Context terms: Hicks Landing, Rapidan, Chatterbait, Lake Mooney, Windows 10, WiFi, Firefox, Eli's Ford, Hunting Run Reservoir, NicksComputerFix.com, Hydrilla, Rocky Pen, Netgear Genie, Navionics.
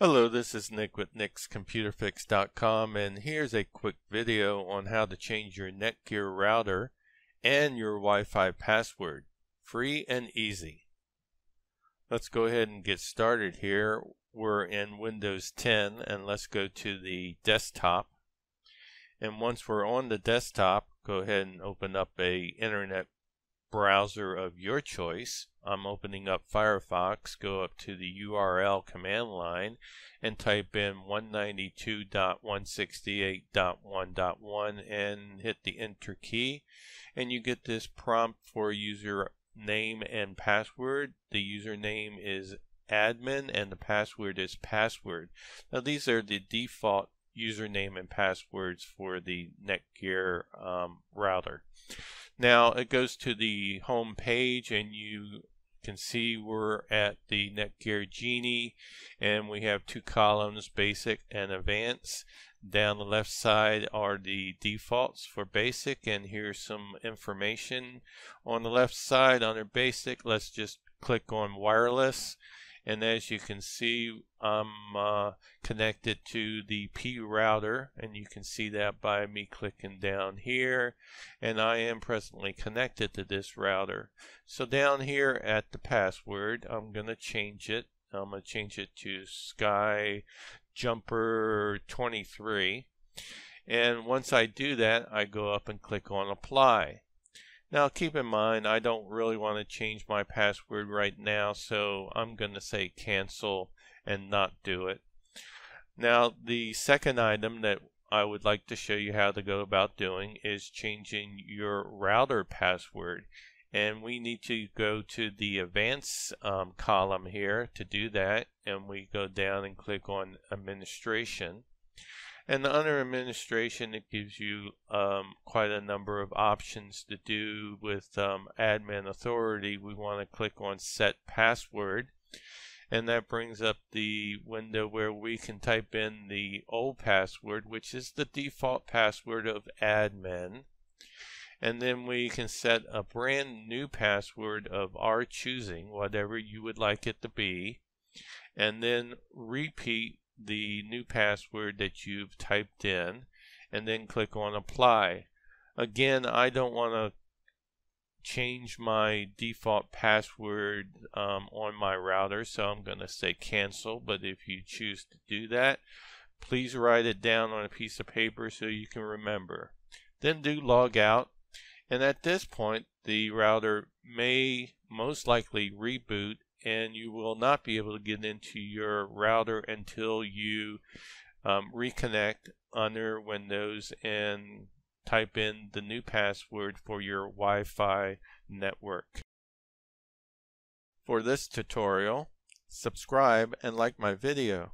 Hello, this is Nick with NicksComputerFix.com, and here's a quick video on how to change your Netgear router and your Wi-Fi password. Free and easy. Let's go ahead and get started here. We're in Windows 10, and let's go to the desktop. And once we're on the desktop, go ahead and open up a internet browser of your choice. I'm opening up Firefox. Go up to the URL command line and type in 192.168.1.1 and hit the enter key, and you get this prompt for user name and password. The username is admin and the password is password. Now these are the default username and passwords for the Netgear router. Now it goes to the home page, and you can see we're at the Netgear Genie, and we have two columns, basic and advanced. Down the left side are the defaults for basic, and here's some information. On the left side under basic, let's just click on wireless, and as you can see I'm connected to the P router, and you can see that by me clicking down here, and I am presently connected to this router. So down here at the password, I'm going to change it. I'm going to change it to SkyJumper23, and once I do that I go up and click on apply. Now keep in mind, I don't really want to change my password right now, so I'm going to say cancel and not do it. Now the second item that I would like to show you how to go about doing is changing your router password. And we need to go to the advanced column here to do that, and we go down and click on administration. And under administration, it gives you quite a number of options to do with admin authority. We want to click on set password, and that brings up the window where we can type in the old password, which is the default password of admin. And then we can set a brand new password of our choosing, whatever you would like it to be, and then repeat the new password that you've typed in, and then click on apply. Again, I don't want to change my default password on my router, so I'm going to say cancel, but if you choose to do that, please write it down on a piece of paper so you can remember. Then do log out, and at this point the router may most likely reboot, and you will not be able to get into your router until you reconnect under Windows and type in the new password for your Wi-Fi network. For this tutorial, subscribe and like my video.